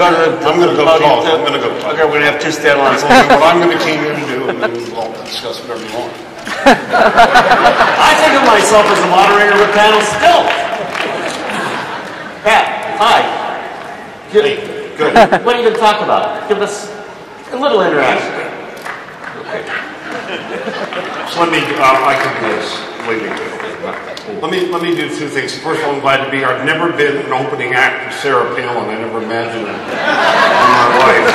I'm going to go talk. Okay, we're going to have two standlines. What I'm going to keep you to do, and then we'll discuss whatever you want. I think of myself as the moderator of a panel still. Pat, hi. Good. What are you going to talk about? Give us a little interaction. Okay. So let me. I can do this. Let me do two things. First of all, I'm glad to be here. I've never been an opening act for Sarah Palin. I never imagined it in my life.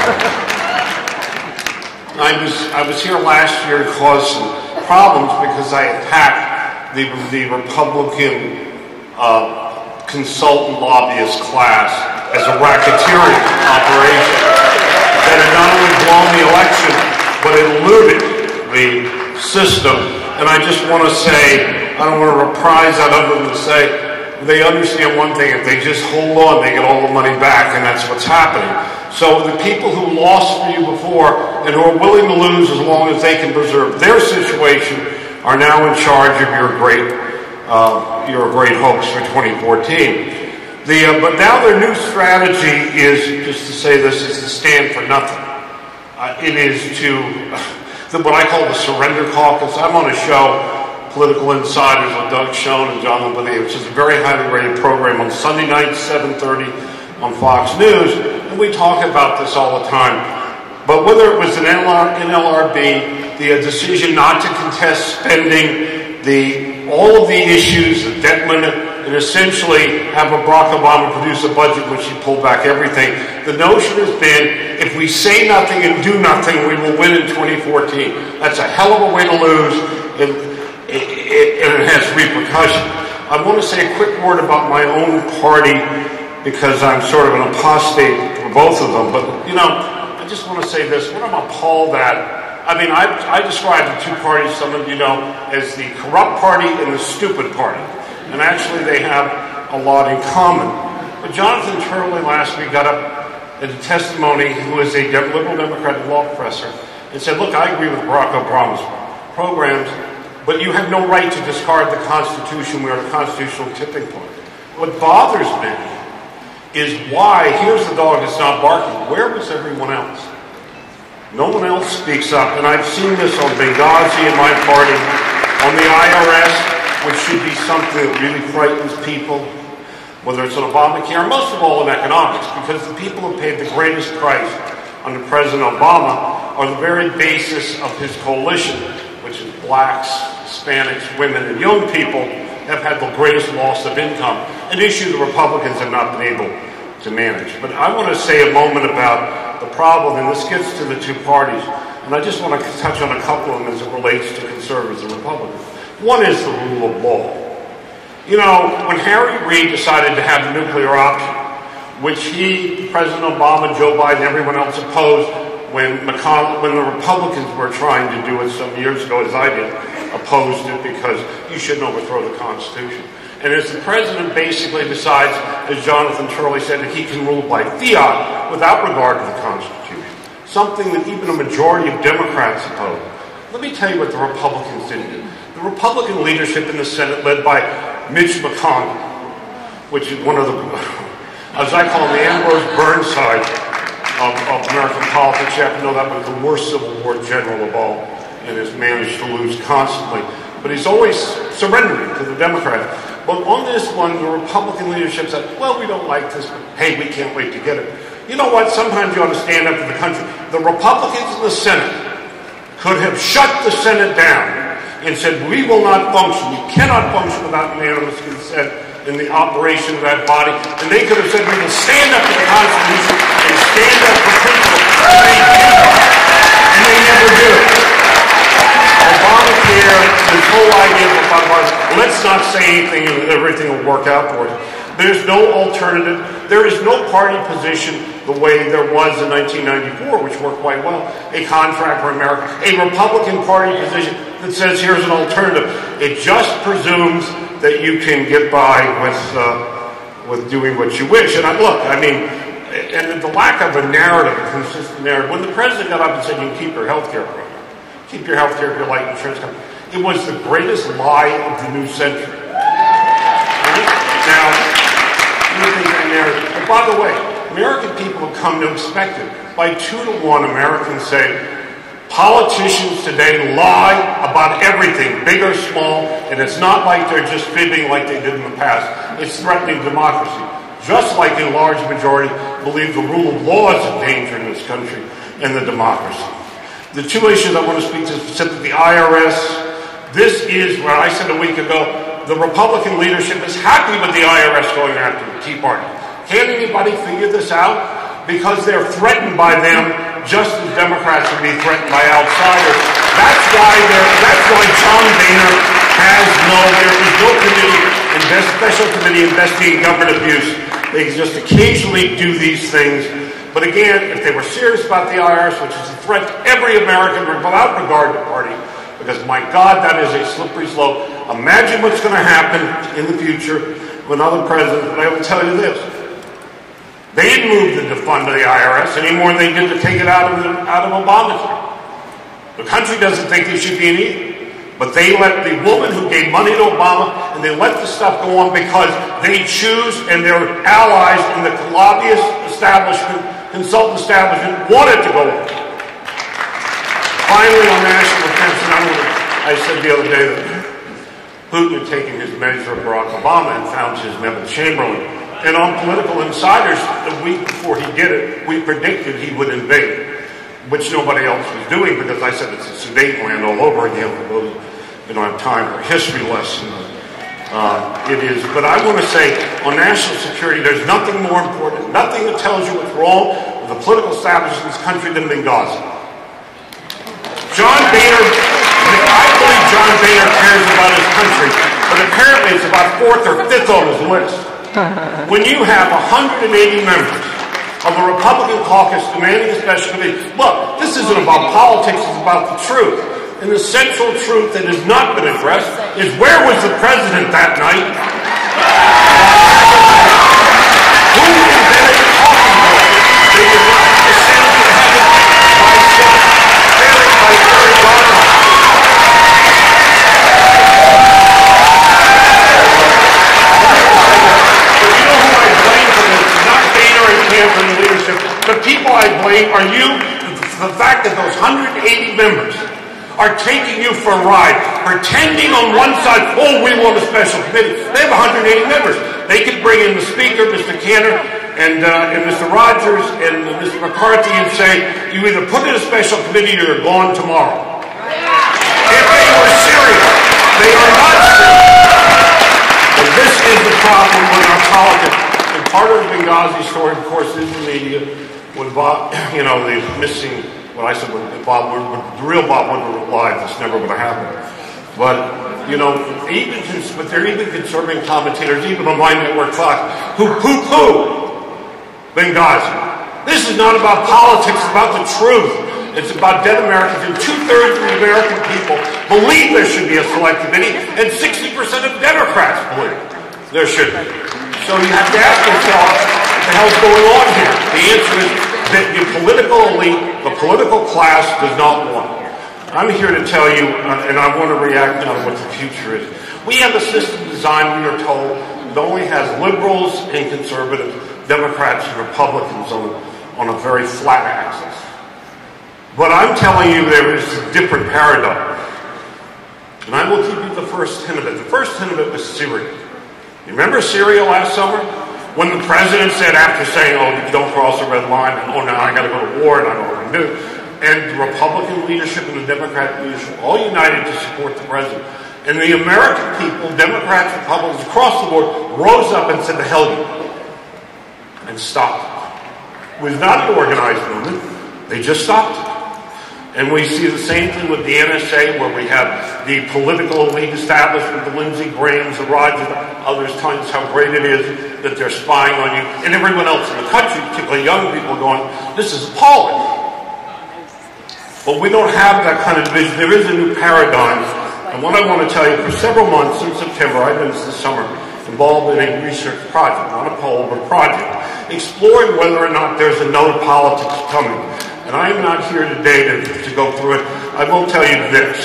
I was here last year to cause some problems because I attacked the Republican consultant lobbyist class as a racketeering operation that had not only blown the election, but it looted the system. And I just want to say, I don't want to reprise that other than to say, they understand one thing, if they just hold on, they get all the money back, and that's what's happening. So the people who lost for you before, and who are willing to lose as long as they can preserve their situation, are now in charge of your great hoax for 2014. But now their new strategy is, just to say this, is to stand for nothing. It is to... what I call the surrender caucus. I'm on a show, Political Insiders, with Doug Schoen and John Lebanese, which is a very highly rated program on Sunday nights, 7:30 on Fox News, and we talk about this all the time. But whether it was an NLRB, the decision not to contest spending, all of the issues, the debt limit, and essentially have Barack Obama produce a budget which he pulled back everything. The notion has been, if we say nothing and do nothing, we will win in 2014. That's a hell of a way to lose, and it has repercussions. I want to say a quick word about my own party, because I'm sort of an apostate for both of them. But, you know, I just want to say this. What I'm appalled at, I mean, I describe the two parties, some of you know, as the corrupt party and the stupid party. And actually, they have a lot in common. But Jonathan Turley last week got up at a testimony, who is a liberal Democratic law professor, and said, look, I agree with Barack Obama's programs, but you have no right to discard the Constitution. We are at a constitutional tipping point. What bothers me is why, here's the dog that's not barking, where was everyone else? No one else speaks up, and I've seen this on Benghazi in my party, on the IRS, which should be something that really frightens people, whether it's on Obamacare, most of all in economics, because the people who paid the greatest price under President Obama are the very basis of his coalition, which is blacks, Hispanics, women, and young people have had the greatest loss of income, an issue the Republicans have not been able to manage. But I want to say a moment about the problem, and this gets to the two parties, and I just want to touch on a couple of them as it relates to conservatives and Republicans. One is the rule of law. You know, when Harry Reid decided to have the nuclear option, which he, President Obama, Joe Biden, everyone else opposed when the Republicans were trying to do it some years ago, as I did, opposed it because you shouldn't overthrow the Constitution. And as the president basically decides, as Jonathan Turley said, that he can rule by fiat without regard to the Constitution, something that even a majority of Democrats oppose. Let me tell you what the Republicans didn't do. The Republican leadership in the Senate, led by Mitch McConnell, which is one of the, as I call him, the Ambrose Burnside of American politics. You have to know that was the worst Civil War general of all, and has managed to lose constantly. But he's always surrendering to the Democrats. But on this one, the Republican leadership said, well, we don't like this, but hey, we can't wait to get it. You know what? Sometimes you ought to stand up for the country. The Republicans in the Senate could have shut the Senate down and said, we will not function. We cannot function without unanimous consent in the operation of that body. And they could have said, we will stand up for the Constitution and stand up for people. And they never do. Obamacare, this whole idea of Obamacare, let's not say anything and everything will work out for us. There's no alternative. There is no party position the way there was in 1994, which worked quite well, a Contract for America, a Republican Party position that says here's an alternative. It just presumes that you can get by with doing what you wish. And and the lack of a narrative, a consistent narrative. When the president got up and said, you can keep your health care program. Keep your health care, your life insurance company. It was the greatest lie of the new century. Right? Now, you think that narrative. And by the way, American people have come to expect it. By 2 to 1, Americans say politicians today lie about everything, big or small, and it's not like they're just fibbing like they did in the past. It's threatening democracy. Just like a large majority believe the rule of law is a danger in this country and the democracy. The two issues I want to speak to specifically, the IRS. This is what I said a week ago. The Republican leadership is happy with the IRS going after the Tea Party. Can anybody figure this out? Because they're threatened by them just as Democrats would be threatened by outsiders. That's why John Boehner has no special committee investigating government abuse. They can just occasionally do these things. But again, if they were serious about the IRS, which is a threat to every American without regard to party, because my God, that is a slippery slope. Imagine what's going to happen in the future with another president. But I will tell you this. They didn't move the defund of the IRS any more than they did to take it out of Obamacare. The country doesn't think they should be in either. But they let the woman who gave money to Obama, and they let the stuff go on because they choose, and their allies in the lobbyist establishment, consultant establishment, want it to go on. Finally, on national defense, and I said the other day that Putin had taken his measure of Barack Obama and found his Neville Chamberlain. And on Political Insiders, the week before he did it, we predicted he would invade, which nobody else was doing because I said it's a Sudetenland all over again for those who don't have time for history lessons. It is, but I want to say on national security, there's nothing more important, nothing that tells you what's wrong with the political establishment in this country than Benghazi. John Boehner, I believe John Boehner cares about his country, but apparently it's about fourth or fifth on his list. When you have 180 members of the Republican caucus demanding a special committee, look, this isn't about politics, it's about the truth. And the central truth that has not been addressed is, where was the president that night? Who invented talking about it? They did not descend to heaven by self, buried by very God. But you know who I blame for this? Not Boehner and Camp and the leadership. The people I blame are you, the fact that those 180 members are taking you for a ride, pretending on one side, oh, we want a special committee. They have 180 members. They can bring in the speaker, Mr. Cantor, and Mr. Rogers, and Mr. McCarthy, and say, you either put in a special committee or you're gone tomorrow. Yeah. If they were serious, they are not serious. And this is the problem with our politics. And part of the Benghazi story, of course, is the media, the missing. What I said, the real Bob Woodward lied. That's never going to happen. But, they're even conservative commentators, even on my network Fox, who poo-poo Benghazi. This is not about politics, it's about the truth. It's about dead Americans. And 2/3 of the American people believe there should be a select committee, and 60% of Democrats believe there should be. So you have to ask yourself, what the hell's going on here? The answer is that the political elite, the political class does not want it. I'm here to tell you, and I want to react now to what the future is. We have a system designed, we are told, that only has liberals and conservatives, Democrats and Republicans on a very flat axis. But I'm telling you there is a different paradigm. And I will give you the first hint of it. The first hint of it was Syria. You remember Syria last summer? When the president said, after saying, oh, if you don't cross the red line, and oh, now I got to go to war, and I don't know what I'm going to do. And the Republican leadership and the Democratic leadership all united to support the president. And the American people, Democrats, Republicans, across the board, rose up and said, the hell you, and stopped it. It was not an organized movement. They just stopped it. And we see the same thing with the NSA, where we have the political elite establishment, the Lindsey Grahams, the Rogers, others telling us how great it is that they're spying on you, and everyone else in the country, particularly young people, going, this is appalling. But we don't have that kind of division. There is a new paradigm. And what I want to tell you, for several months, since September, I've been this summer involved in a research project, not a poll, but a project, exploring whether or not there's a no politics coming. And I am not here today to go through it. I will tell you this.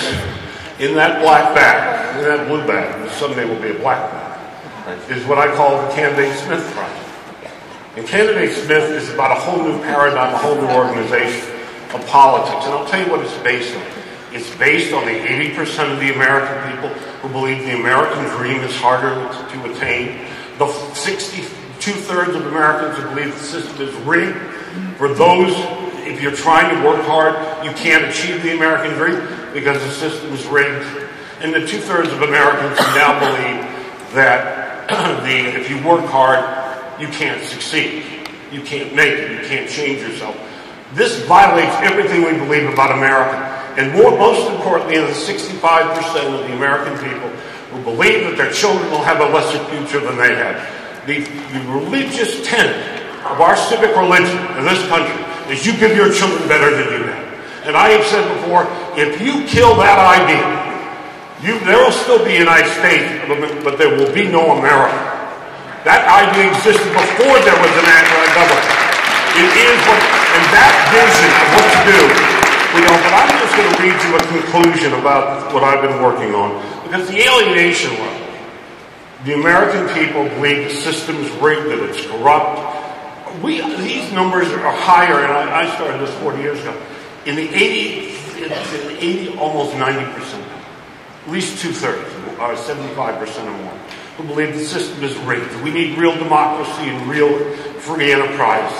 In that black bag, in that blue bag, which someday will be a black bag, is what I call the Candidate Smith Project. And Candidate Smith is about a whole new paradigm, a whole new organization of politics. And I'll tell you what it's based on. It's based on the 80% of the American people who believe the American dream is harder to attain, the 62-thirds of Americans who believe the system is rigged. For those, if you're trying to work hard, you can't achieve the American dream because the system is rigged. And the 2/3 of Americans who now believe that if you work hard, you can't succeed. You can't make it. You can't change yourself. This violates everything we believe about America. And most importantly, the 65% of the American people who believe that their children will have a lesser future than they had. The religious tenet of our civic religion in this country is you give your children better than you have. And I have said before, if you kill that idea, there will still be a United States, but there will be no America. That idea existed before there was an anti-government. It is what, and that vision of what to do. But I'm just going to read you a conclusion about what I've been working on. Because the alienation level, the American people believe the system's rigged, that it's corrupt. These numbers are higher, and I started this 40 years ago, in the 80, almost 90%, at least 2/3, or 75% or more, who believe the system is rigged. We need real democracy and real free enterprise.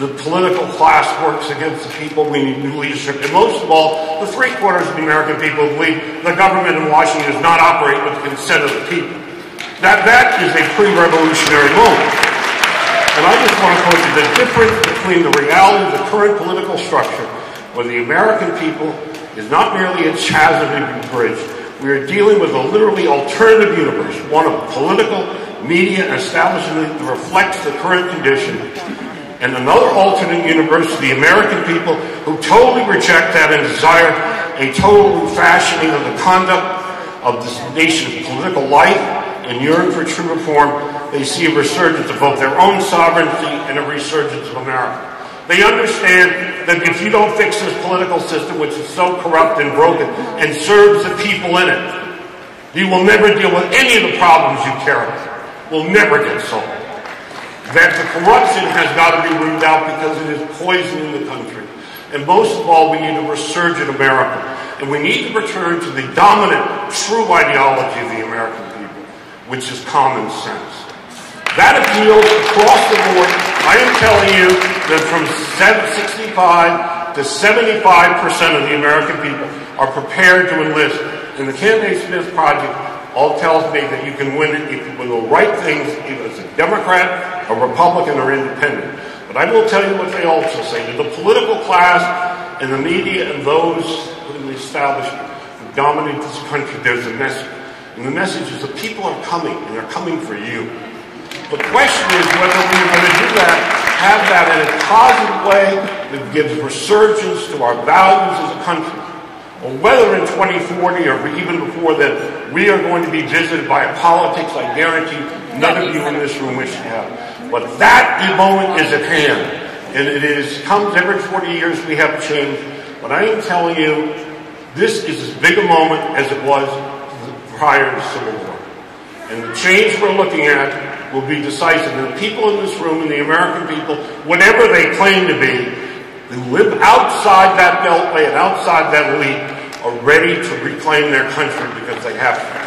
The political class works against the people. We need new leadership. And most of all, the 3/4 of the American people believe the government in Washington does not operate with the consent of the people. That is a pre-revolutionary moment. And I just want to point to the difference between the reality of the current political structure, where the American people is not merely a chasm to be bridged. We are dealing with a literally alternative universe, one of political, media, and establishment that reflects the current condition. And another alternate universe, the American people who totally reject that and desire a total refashioning of the conduct of this nation's political life and yearn for true reform. They see a resurgence of both their own sovereignty and a resurgence of America. They understand that if you don't fix this political system, which is so corrupt and broken and serves the people in it, you will never deal with any of the problems you carry. Will never get solved. That the corruption has got to be rooted out because it is poisoning the country. And most of all, we need a resurgent America. And we need to return to the dominant, true ideology of the American people, which is common sense. That appeals across the board. I am telling you that from 65 to 75% of the American people are prepared to enlist. And the Candidate Smith Project all tells me that you can win it if you do the right things, either as a Democrat, a Republican, or independent. But I will tell you what they also say. To the political class and the media and those in the establishment who dominate this country, there's a message. And the message is the people are coming, and they're coming for you. The question is whether we are going to do that, have that in a positive way that gives resurgence to our values as a country, or whether in 2040 or even before that, we are going to be visited by a politics I guarantee none of you in this room wish to have. But that moment is at hand, and it comes every 40 years we have change. But I am telling you, this is as big a moment as it was prior to the Civil War. And the change we're looking at will be decisive. And the people in this room and the American people, whatever they claim to be, who live outside that beltway and outside that elite, are ready to reclaim their country because they have to.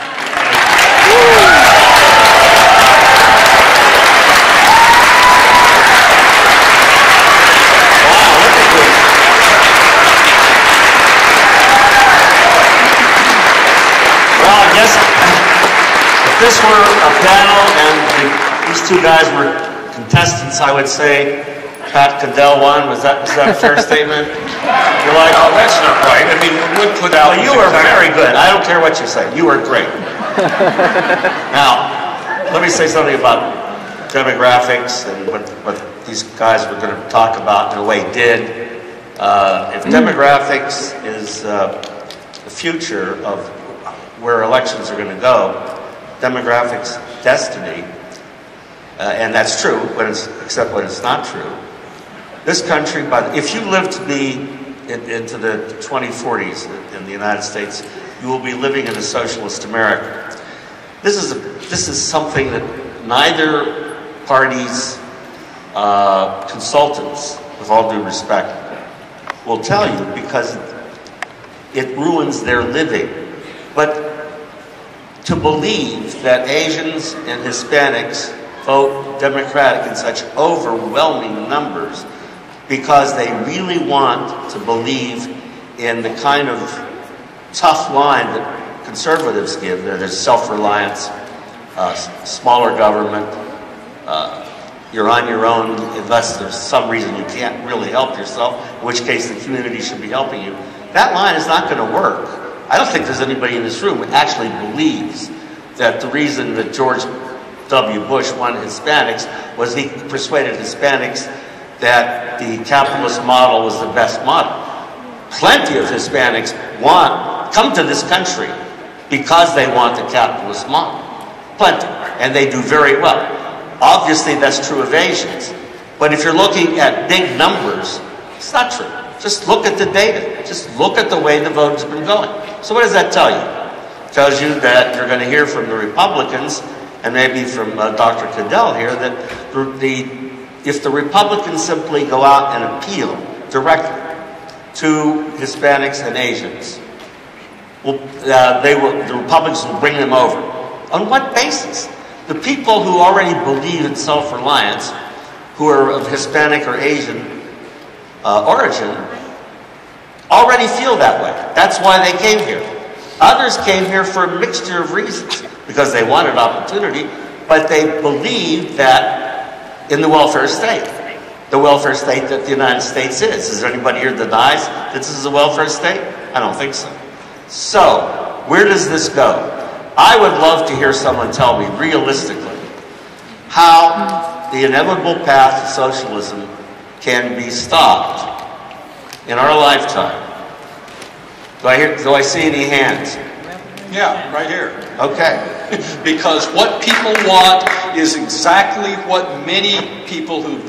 If this were a panel and these two guys were contestants, I would say Pat Caddell won. Was that a fair statement? You're like, oh, that's not right. I mean, we would put out. Well, you are very good. I don't care what you say. You are great. Now, let me say something about demographics and what these guys were going to talk about and the way did. If demographics is the future of where elections are going to go, demographics destiny, and that's true, except when it's not true. This country, if you live to be into the 2040s in the United States, you will be living in a socialist America. This is something that neither party's consultants, with all due respect, will tell you, because it ruins their living. But to believe that Asians and Hispanics vote Democratic in such overwhelming numbers because they really want to believe in the kind of tough line that conservatives give, that is self-reliance, smaller government, you're on your own unless there's some reason you can't really help yourself, in which case the community should be helping you. That line is not going to work. I don't think there's anybody in this room who actually believes that the reason that George W. Bush won Hispanics was he persuaded Hispanics that the capitalist model was the best model. Plenty of Hispanics come to this country because they want the capitalist model. Plenty. And they do very well. Obviously, that's true of Asians. But if you're looking at big numbers, it's not true. Just look at the data. Just look at the way the vote has been going. So what does that tell you? It tells you that you're going to hear from the Republicans, and maybe from Dr. Caddell here, that if the Republicans simply go out and appeal directly to Hispanics and Asians, the Republicans will bring them over. On what basis? The people who already believe in self-reliance, who are of Hispanic or Asian origin, already feel that way. That's why they came here. Others came here for a mixture of reasons, because they wanted opportunity, but they believed that in the welfare state, the welfare state that the United States is. Is there anybody here that denies that this is a welfare state? I don't think so. So, where does this go? I would love to hear someone tell me realistically how the inevitable path to socialism can be stopped in our lifetime. Do I see any hands? Yeah, right here. Okay. Because what people want is exactly what many people who've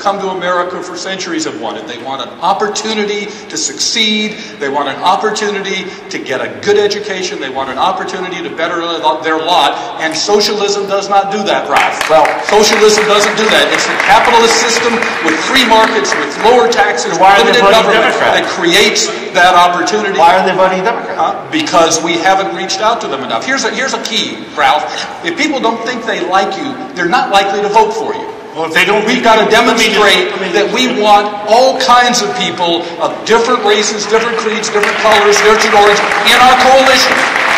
come to America for centuries have wanted. They want an opportunity to succeed. They want an opportunity to get a good education. They want an opportunity to better their lot. And socialism does not do that, Ralph. Well, socialism doesn't do that. It's the capitalist system with free markets, with lower taxes, limited government that creates that opportunity. Why are they voting Democrat? Because we haven't reached out to them enough. Here's a key, Ralph. If people don't think they like you, they're not likely to vote for you. Well, if they don't, we've got to demonstrate that we want all kinds of people of different races, different creeds, different colors, different origins in our coalition,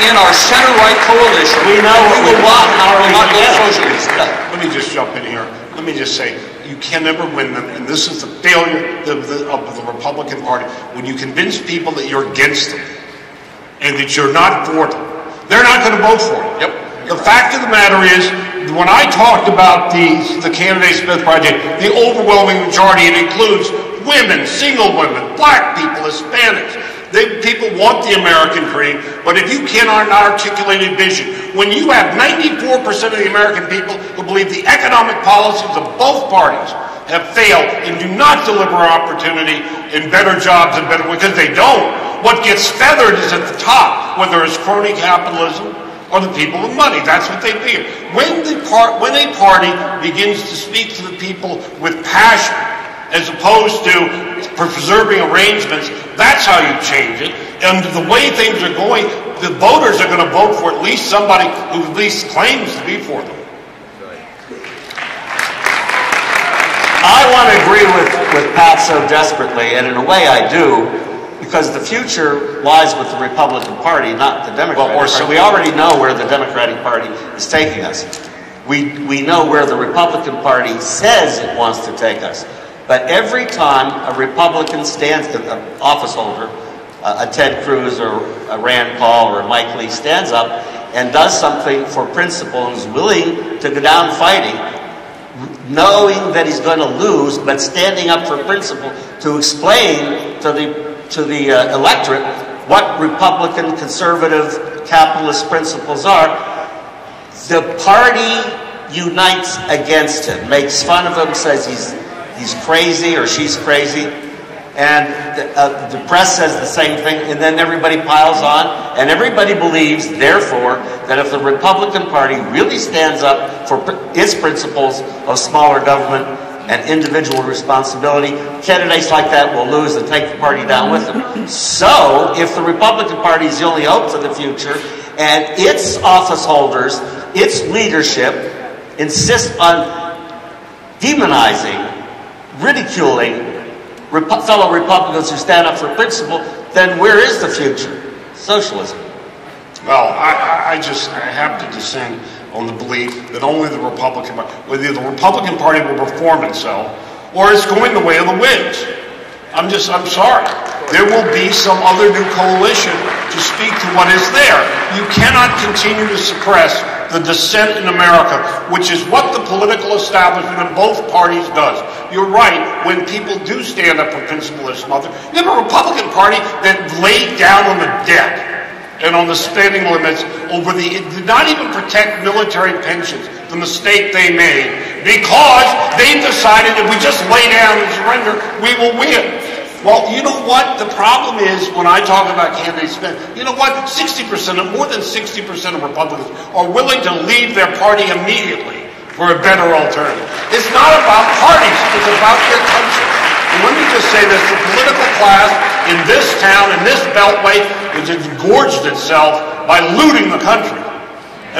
in our center-right coalition. We know we will not go socialist. Let me just jump in here. Let me just say, you can never win them, and this is the failure of the Republican Party. When you convince people that you're against them and that you're not for them, they're not going to vote for it. Yep. The fact of the matter is, when I talked about the Candidate Smith Project, the overwhelming majority, it includes women, single women, black people, Hispanics. People want the American dream, but if you cannot articulate a vision, when you have 94% of the American people who believe the economic policies of both parties have failed and do not deliver opportunity and better jobs and better, because they don't. What gets feathered is at the top, whether it's crony capitalism or the people with money. That's what they fear. When a party begins to speak to the people with passion, as opposed to preserving arrangements, that's how you change it. And the way things are going, the voters are going to vote for at least somebody who at least claims to be for them. I want to agree with Pat so desperately, and in a way I do, because the future lies with the Republican Party, not the Democratic Party. So we already know where the Democratic Party is taking us. We know where the Republican Party says it wants to take us. But every time a Republican stands, an office holder, a Ted Cruz or a Rand Paul or a Mike Lee stands up and does something for principle and is willing to go down fighting, knowing that he's going to lose, but standing up for principle to explain to the electorate what Republican, conservative, capitalist principles are, the party unites against him, makes fun of him, says he's crazy or she's crazy, and the press says the same thing, and then everybody piles on, and everybody believes, therefore, that if the Republican Party really stands up for its principles of smaller government, and individual responsibility, candidates like that will lose and take the party down with them. So if the Republican Party is the only hope for the future, and its office holders, its leadership, insist on demonizing, ridiculing fellow Republicans who stand up for principle, then where is the future? Socialism. Well, I have to dissent on the belief that only the Republican Party, whether the Republican Party will reform itself, or it's going the way of the Whigs. I'm sorry. There will be some other new coalition to speak to what is there. You cannot continue to suppress the dissent in America, which is what the political establishment in both parties does. You're right, when people do stand up for principle or some other, you have a Republican Party that laid down on the debt and on the spending limits over the, it did not even protect military pensions, the mistake they made, because they decided if we just lay down and surrender, we will win. Well, you know what? The problem is, when I talk about candidate spending, you know what? 60%, more than 60% of Republicans are willing to leave their party immediately for a better alternative. It's not about parties, it's about their country. And let me just say this, the political class in this town, in this beltway, has engorged itself by looting the country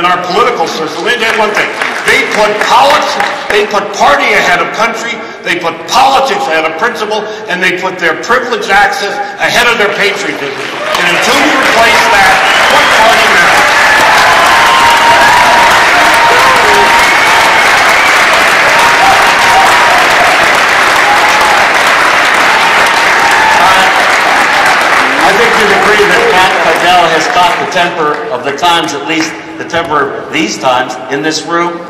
and our political system. They did one thing. They put politics, they put party ahead of country, they put politics ahead of principle, and they put their privileged access ahead of their patriotism. And until you replace that, what party matters? Agree that Pat Caddell has caught the temper of the times, at least the temper of these times in this room.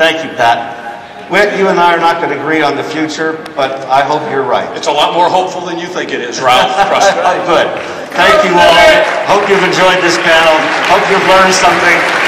Thank you, Pat. You and I are not going to agree on the future, but I hope you're right. It's a lot more hopeful than you think it is, Ralph. Trust me. Good. Thank you all. Hope you've enjoyed this panel. Hope you've learned something.